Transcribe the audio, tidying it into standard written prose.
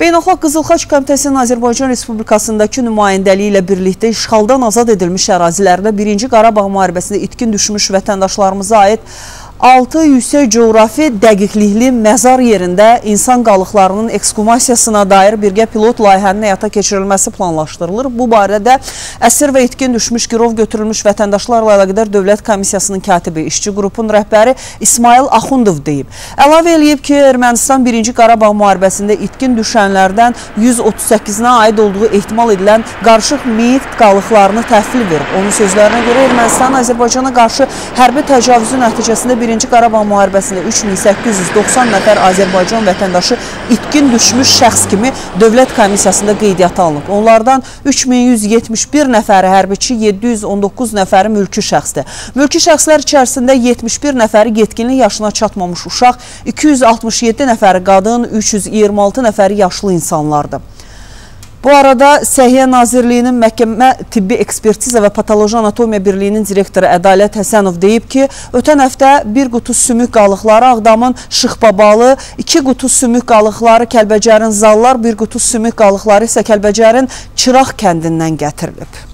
Beynəlxalq Qızıl Xaç Komitəsinin Azərbaycan Respublikasındakı nümayəndəliyi ilə birlikdə işğaldan azad edilmiş ərazilərdə 1-ci Qarabağ müharibəsində itkin düşmüş vətəndaşlarımıza aid 6 yüksək coğrafi dəqiqlikli məzar yerində insan qalıqlarının ekskumasiyasına dair birgə pilot layihənin həyata keçirilməsi planlaşdırılır. Bu barədə əsir və itkin düşmüş, girov götürülmüş vətəndaşlarla əlaqədar Dövlət Komissiyasının katibi, işçi qrupun rəhbəri İsmail Axundov deyib. Əlavə eləyib ki, Ermənistan 1-ci Qarabağ müharibəsində itkin düşən 138-nə aid olduğu ehtimal edilən qarışıq meyit qalıqlarını təhvil verib. Onun sözlərinə görə Ermənistan Azərbaycana qarşı hərbi təcavüzün nəticəsində 1-ci Qarabağ müharibəsində 3890 nəfər Azərbaycan vətəndaşı itkin düşmüş şəxs kimi Dövlət Komissiyasında qeydiyyata alınıb. Onlardan 3171 nəfəri hərbiçi, 719 nəfəri mülki şəxsdir. Mülki şəxslər içərisində 71 nəfəri yetkinlik yaşına çatmamış uşaq, 267 nəfəri qadın, 326 nəfəri yaşlı insanlardır. Bu arada Səhiyyə Nazirliyinin Məhkəmə Tibbi Ekspertiza və Patoloji Anatomiya Birliyinin direktoru Ədalət Həsənov deyib ki, ötən həftə bir qutu sümük qalıqları Ağdamın Şıxbabalı, 2 qutu sümük qalıqları Kəlbəcərin Zallar, bir qutu sümük qalıqları isə Kəlbəcərin Çıraq kəndindən gətirilib.